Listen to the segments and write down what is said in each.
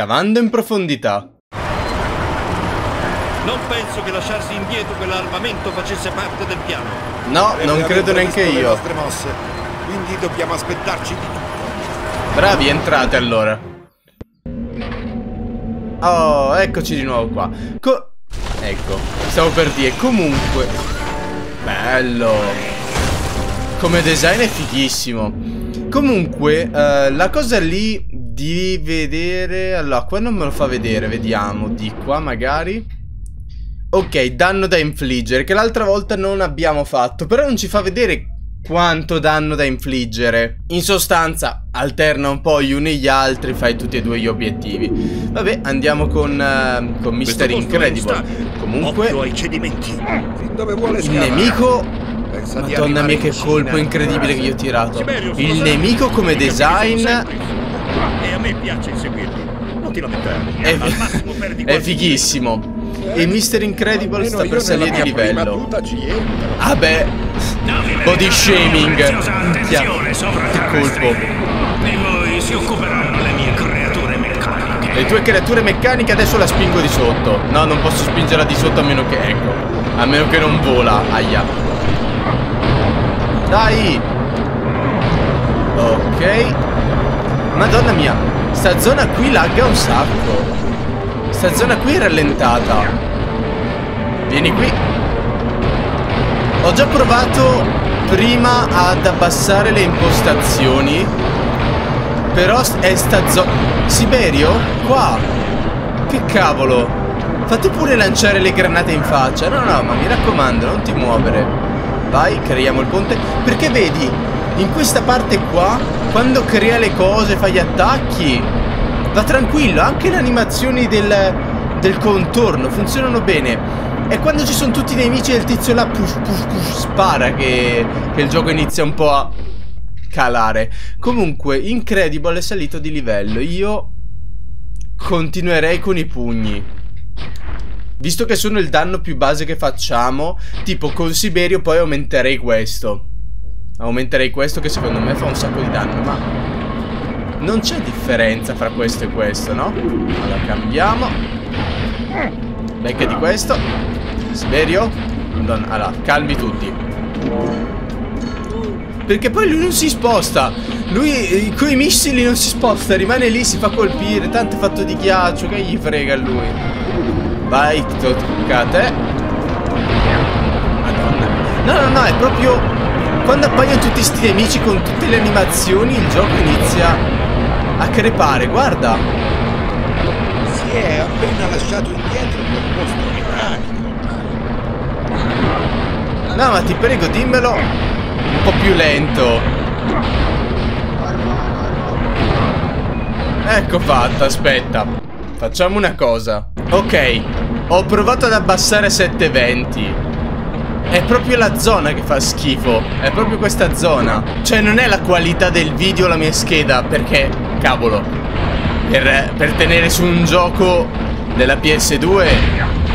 scavando in profondità. Non penso che lasciarsi indietro quell'armamento facesse parte del piano. No, non credo neanche io. Mosse, quindi dobbiamo aspettarci di tutto. Bravi, entrate allora. Oh, eccoci di nuovo qua. Ecco, stavo per dire, comunque. Bello. Come design è fighissimo. Comunque, la cosa lì di vedere. Allora, qua non me lo fa vedere, vediamo. Di qua magari. Ok, danno da infliggere, che l'altra volta non abbiamo fatto, però non ci fa vedere quanto danno da infliggere. In sostanza, alterna un po' gli uni e gli altri, fai tutti e due gli obiettivi. Vabbè, andiamo con Mr. Incredible. Comunque, il nemico... Madonna mia, che colpo incredibile che io ho tirato. Il nemico come design... E a me piace inseguirlo. Non ti lamentare. È fighissimo. E Mr. Incredible sta per salire di livello. Ah beh, body shaming. Che colpo. Le tue creature meccaniche adesso la spingo di sotto. No, non posso spingerla di sotto a meno che... Ecco, a meno che non vola. Aia. Dai. Ok. Madonna mia, sta zona qui lagga un sacco. Sta zona qui è rallentata. Vieni qui. Ho già provato prima ad abbassare le impostazioni, però è sta zona... Siberio? Qua. Che cavolo. Fatti pure lanciare le granate in faccia. No, no, ma mi raccomando, non ti muovere. Vai, creiamo il ponte. Perché vedi, in questa parte qua, quando crea le cose, fa gli attacchi, va tranquillo, anche le animazioni del contorno funzionano bene. E quando ci sono tutti i nemici del tizio là, push, spara, che il gioco inizia un po' a calare. Comunque, Incredible è salito di livello. Io continuerei con i pugni, visto che sono il danno più base che facciamo. Tipo con Siberio poi aumenterei questo. Aumenterei questo che secondo me fa un sacco di danno, ma... non c'è differenza fra questo e questo, no? Allora cambiamo. Becca di questo. Siberio. Allora, calmi tutti. Perché poi lui non si sposta. Lui coi missili non si sposta. Rimane lì, si fa colpire. Tanto è fatto di ghiaccio, che gli frega a lui. Vai, tocca a te. Madonna. No, è proprio... quando appaiono tutti sti nemici con tutte le animazioni, il gioco inizia a crepare, guarda. Si è appena lasciato indietro per posto. No, ma ti prego, dimmelo un po' più lento. Ecco fatto, aspetta. Facciamo una cosa. Ok, ho provato ad abbassare a 720. È proprio la zona che fa schifo. È proprio questa zona. Cioè non è la qualità del video la mia scheda. Perché, cavolo, per tenere su un gioco della PS2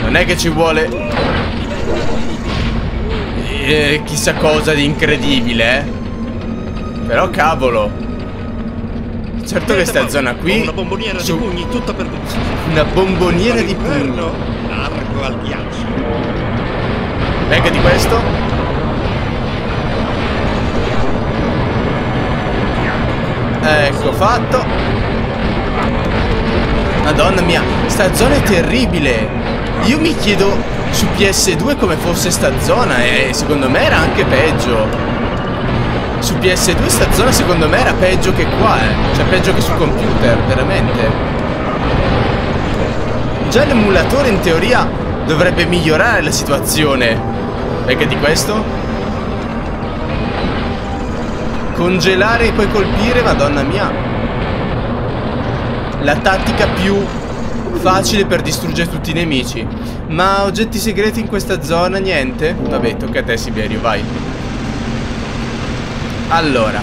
non è che ci vuole chissà cosa di incredibile, eh. Però cavolo. Certo che sta zona qui, una bomboniera di pugni tutta per tutti. Una bomboniera di pugni. Largo al ghiaccio. Mega di questo. Ecco fatto. Madonna mia, sta zona è terribile. Io mi chiedo su PS2 come fosse sta zona, e secondo me era anche peggio. Su PS2 sta zona secondo me era peggio che qua, eh. Cioè peggio che sul computer, veramente. Già l'emulatore in teoria dovrebbe migliorare la situazione. Perché di questo? Congelare e poi colpire, madonna mia. La tattica più facile per distruggere tutti i nemici. Ma oggetti segreti in questa zona, niente? Vabbè, tocca a te Siberio, vai. Allora,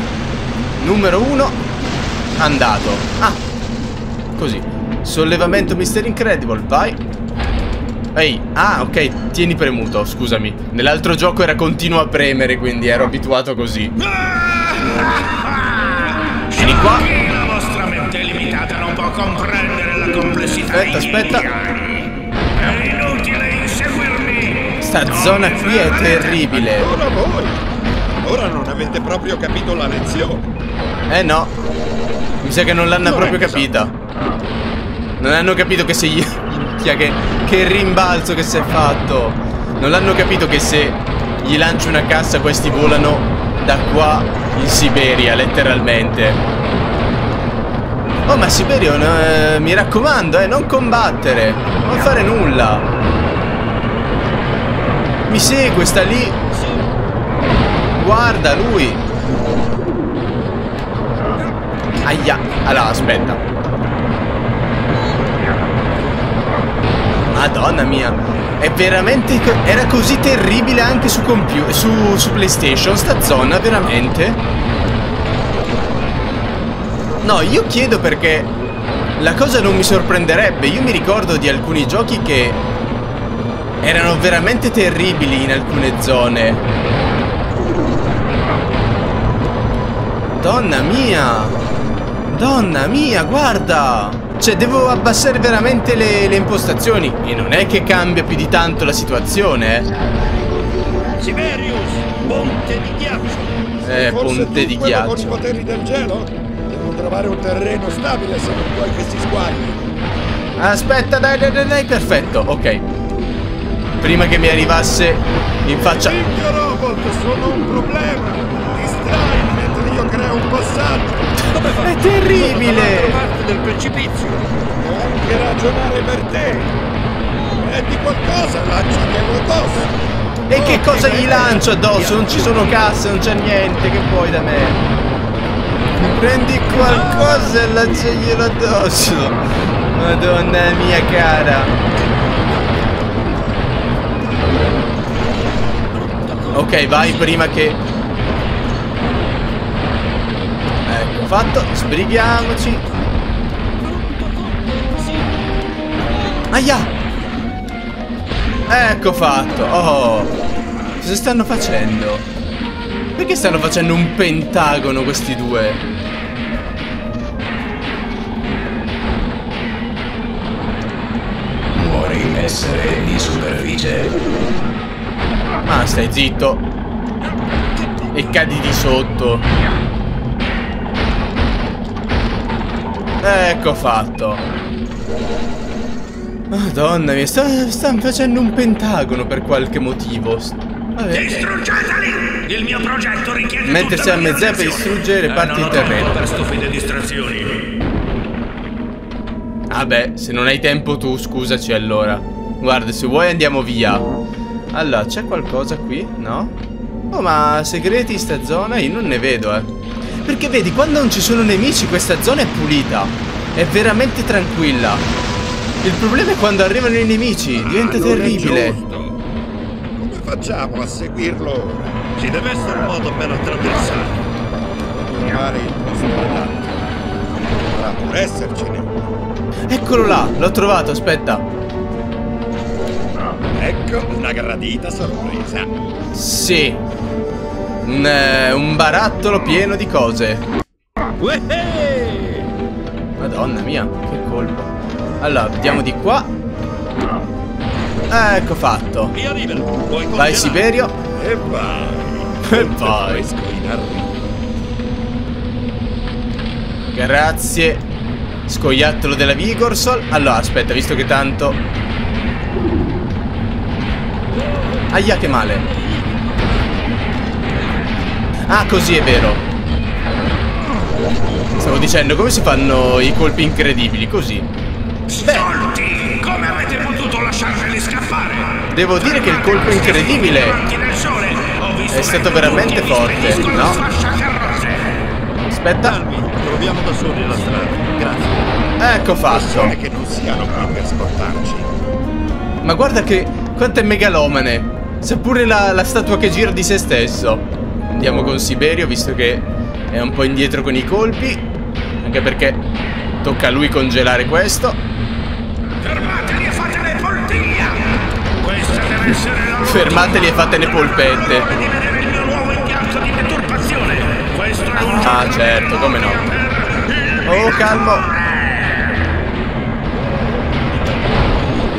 numero 1, andato. Ah, così. Sollevamento Mr. Incredible, vai. Ehi, ah ok, tieni premuto, scusami. Nell'altro gioco era continuo a premere, quindi ero abituato così. Vieni qua. La vostra mente limitata non può comprendere la complessità. Aspetta, è inutile inseguirmi. Sta zona qui è terribile. Ora voi. Ora non avete proprio capito la lezione. Eh no. Mi sa che non l'hanno proprio capita. Non hanno capito che se gli... che rimbalzo che si è fatto. Non l'hanno capito che se gli lancio una cassa questi volano da qua in Siberia, letteralmente. Oh, ma Siberio, mi raccomando, non combattere, non fare nulla. Mi segue, sta lì. Guarda lui. Aia. Allora, aspetta. Madonna mia. È veramente... era così terribile anche su computer, su PlayStation, sta zona, veramente? No, io chiedo perché la cosa non mi sorprenderebbe. Io mi ricordo di alcuni giochi che erano veramente terribili in alcune zone. Donna mia! Donna mia, guarda! Cioè, devo abbassare veramente le impostazioni. E non è che cambia più di tanto la situazione. Siberius, ponte di ghiaccio. Ponte di ghiaccio. Con i poteri del gelo devo trovare un terreno stabile se non vuoi che si squagli. Aspetta, dai, perfetto, ok. Prima che mi arrivasse in faccia. Figlio robot, sono un problema. Distrai mentre io creo un passaggio. È terribile! Parte del precipizio. Devo anche ragionare per te. E di qualcosa lanciati qualcosa. E che cosa gli lancio addosso? Non ci sono casse, non c'è niente. Che vuoi da me? Mi prendi qualcosa e lanciaglielo addosso. Madonna mia cara. Ok, vai prima che... fatto, sbrighiamoci. Aia! Ecco fatto. Oh, cosa stanno facendo? Perché stanno facendo un pentagono questi due? Muori essere di superficie. Ma stai zitto. E cadi di sotto. Ecco fatto. Madonna mia, stanno facendo un pentagono per qualche motivo. Distruggeteli! Il mio progetto richiede... Mettersi a mezz'aria per distruggere parti del terreno. Per stupide distrazioni. Vabbè, se non hai tempo tu, scusaci allora. Guarda, se vuoi andiamo via. Allora, c'è qualcosa qui? No? Oh, ma segreti in sta zona? Io non ne vedo, Perché vedi, quando non ci sono nemici questa zona è pulita. È veramente tranquilla. Il problema è quando arrivano i nemici. Diventa terribile. Come facciamo a seguirlo? Ci deve essere un modo per attraversare. Dovrà pure essercene. Eccolo là, l'ho trovato, aspetta. Ecco una gradita sorpresa. Sì. Un barattolo pieno di cose. Madonna mia, che colpo. Allora, vediamo di qua. Ecco fatto. Vai Siberio. E vai. E vai. Grazie. Scoiattolo della Vigorsol. Allora, aspetta, visto che tanto... Aia, che male. Ah, così è vero. Stavo dicendo, come si fanno i colpi incredibili? Così. Stolti! Come avete potuto lasciarli scappare? Devo dire che il colpo incredibile è stato veramente forte, no? Aspetta. Proviamo da soli la strada. Grazie. Ecco fatto. Che non siano qui per scortarci. Ma guarda che... quanto è megalomane. Seppure la statua che gira di se stesso. Andiamo con Siberio, visto che è un po' indietro con i colpi. Anche perché tocca a lui congelare questo. Fermateli e fatene poltiglia! Questa deve essere la loro... Fermateli e fatene polpette. Il mio nuovo impianto di deturpazione. Questo è un... Ah certo, come no. Oh, calmo.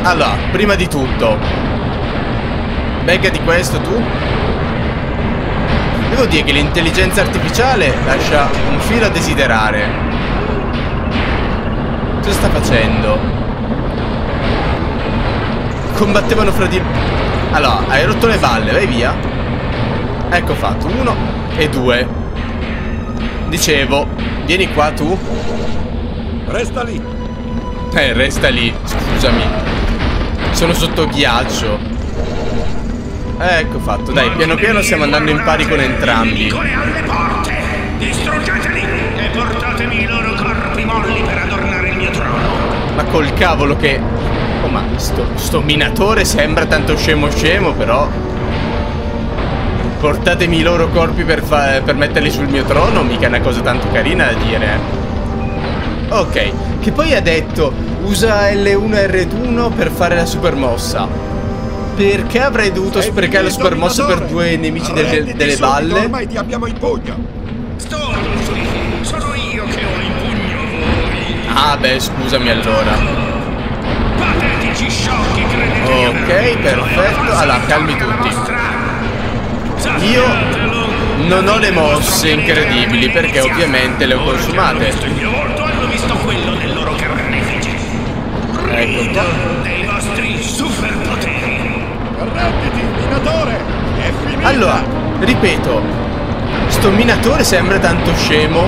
Allora, prima di tutto, becca di questo tu. Devo dire che l'intelligenza artificiale lascia un filo a desiderare. Cosa sta facendo? Combattevano fra di... Allora, hai rotto le valle, vai via. Ecco fatto, 1 e 2. Dicevo, vieni qua tu. Resta lì. Resta lì, scusami. Sono sotto ghiaccio. Ecco fatto, dai, piano piano stiamo andando in pari con entrambi. Distruggeteli e portatemi i loro corpi molli per adornare il mio trono. Ma col cavolo che... Oh, ma sto minatore sembra tanto scemo però. Portatemi i loro corpi per metterli sul mio trono, mica è una cosa tanto carina da dire. Ok, che poi ha detto usa L1 e R1 per fare la super mossa. Perché avrei dovuto sprecare la supermossa per due nemici delle valle? Ormai ti abbiamo in pugno. Sono io che ho in pugno voi. Ah beh, scusami allora. Patetici sciocchi, credete. Ok, perfetto. Allora, calmi tutti. Io non ho le mosse incredibili perché ovviamente le ho consumate. Hanno visto quello del loro carnefice. Ecco qua. Dei vostri superpoteri. Allora, ripeto, sto minatore sembra tanto scemo,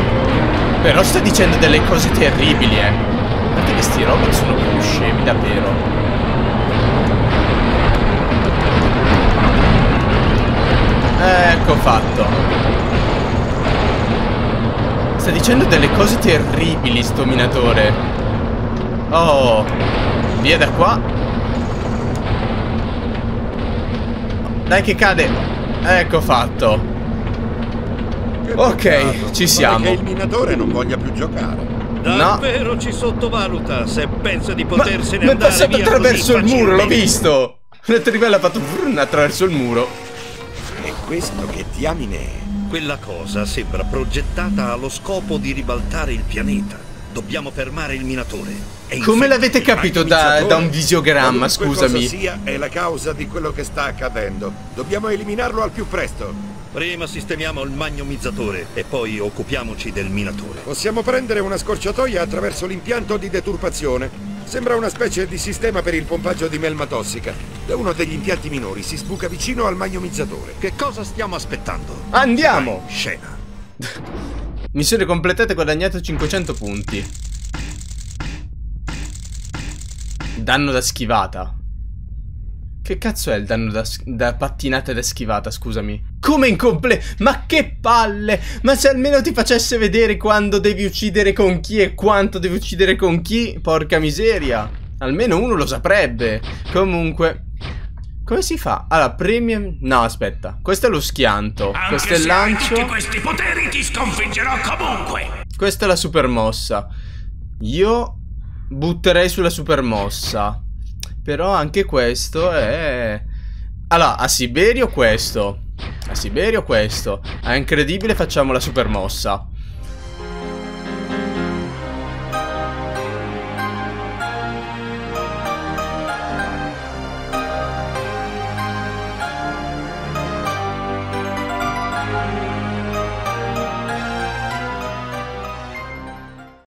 però sta dicendo delle cose terribili, Guardate che sti robot sono più scemi, davvero. Ecco fatto. Sta dicendo delle cose terribili sto minatore. Oh, via da qua. Dai che cade. Ecco fatto. Ok, ci siamo. Perché il minatore non voglia più giocare. Davvero ci sottovaluta se pensa di potersene andare via. Ma è passato attraverso il muro, l'ho visto. La trivella ha fatto vrun attraverso il muro. E questo che diamine è? Quella cosa sembra progettata allo scopo di ribaltare il pianeta. Dobbiamo fermare il minatore. Come l'avete capito da un visiogramma, scusami? Cosa sia è la causa di quello che sta accadendo. Dobbiamo eliminarlo al più presto. Prima sistemiamo il magnomizzatore e poi occupiamoci del minatore. Possiamo prendere una scorciatoia attraverso l'impianto di deturpazione. Sembra una specie di sistema per il pompaggio di melma tossica. Da uno degli impianti minori si sbuca vicino al magnomizzatore. Che cosa stiamo aspettando? Andiamo! Vai, scena. Missione completata e guadagnato 500 punti. Danno da schivata. Che cazzo è il danno da pattinata e da schivata, scusami? Come incompleto? Ma che palle! Ma se almeno ti facesse vedere quando devi uccidere con chi e quanto devi uccidere con chi, porca miseria! Almeno uno lo saprebbe. Comunque, come si fa? Allora, premium... No, aspetta. Questo è lo schianto. Questo è il lancio. Tutti questi poteri ti sconfiggerò comunque. Questa è la super mossa. Io... butterei sulla supermossa. Però anche questo è... Allora, a Siberio questo. A Siberio questo. È incredibile, facciamo la supermossa.